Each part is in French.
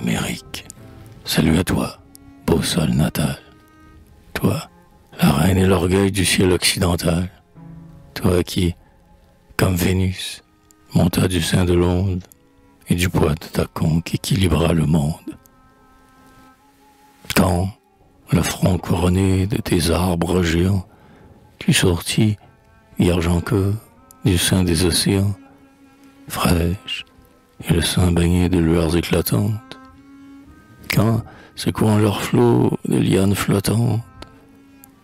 Amérique. Salut à toi, beau sol natal. Toi, la reine et l'orgueil du ciel occidental. Toi qui, comme Vénus, monta du sein de l'onde et du poids de ta conque équilibra le monde. Quand, le front couronné de tes arbres géants, tu sortis, vierge encore, du sein des océans, fraîche, et le sein baigné de lueurs éclatantes. Quand, secouant leurs flots de lianes flottantes,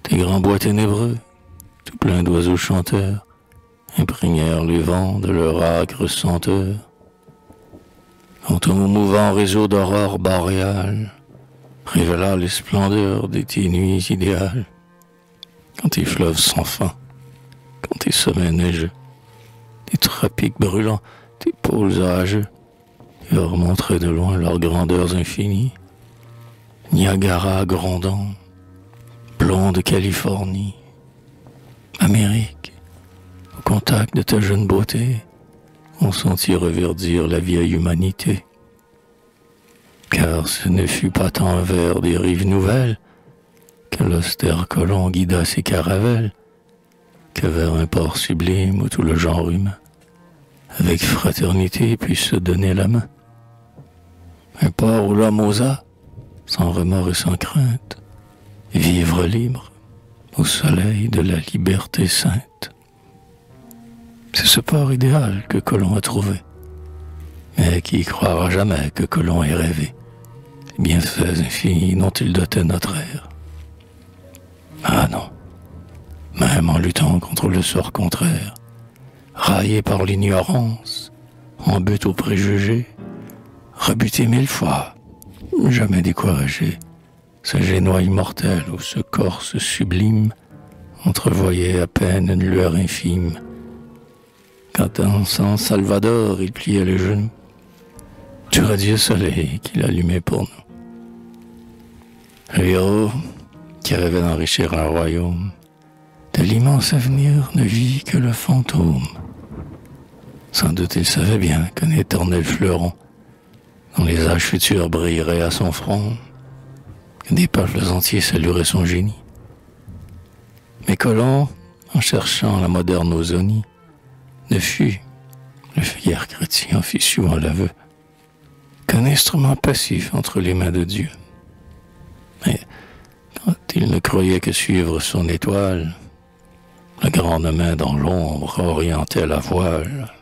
tes grands bois ténébreux, tout plein d'oiseaux chanteurs, imprégnèrent les vents de leur âcre senteur. Dans ton mouvant réseau d'aurores boréales, révéla les splendeurs de tes nuits idéales. Quand tes fleuves sans fin, quand tes sommets neigeux, tes tropiques brûlants, tes pôles âgeux, leur montraient de loin leurs grandeurs infinies. Niagara grondant, blonde Californie, Amérique, au contact de ta jeune beauté, on sentit reverdir la vieille humanité. Car ce ne fut pas tant vers des rives nouvelles que l'austère colon guida ses caravelles, que vers un port sublime où tout le genre humain, avec fraternité, puisse se donner la main. Un port où l'homme osa, sans remords et sans crainte, vivre libre au soleil de la liberté sainte. C'est ce port idéal que Colomb a trouvé, mais qui croira jamais que Colomb ait rêvé les bienfaits infinis dont il dotait notre ère. Ah non, même en luttant contre le sort contraire, raillé par l'ignorance, en but aux préjugés, rebuté 1000 fois, jamais découragé, ce génois immortel ou ce corse sublime entrevoyait à peine une lueur infime. Quand en San Salvador il pliait les genoux, tu radieux soleil qu'il allumait pour nous. Le héros, qui rêvait d'enrichir un royaume, de l'immense avenir ne vit que le fantôme. Sans doute il savait bien qu'un éternel fleuron dont les âges futurs brilleraient à son front, que des peuples entiers salueraient son génie. Mais Colomb, en cherchant la moderne ozonie, ne fut, le fier chrétien fit souvent l'aveu, qu'un instrument passif entre les mains de Dieu. Mais quand il ne croyait que suivre son étoile, la grande main dans l'ombre orientait la voile.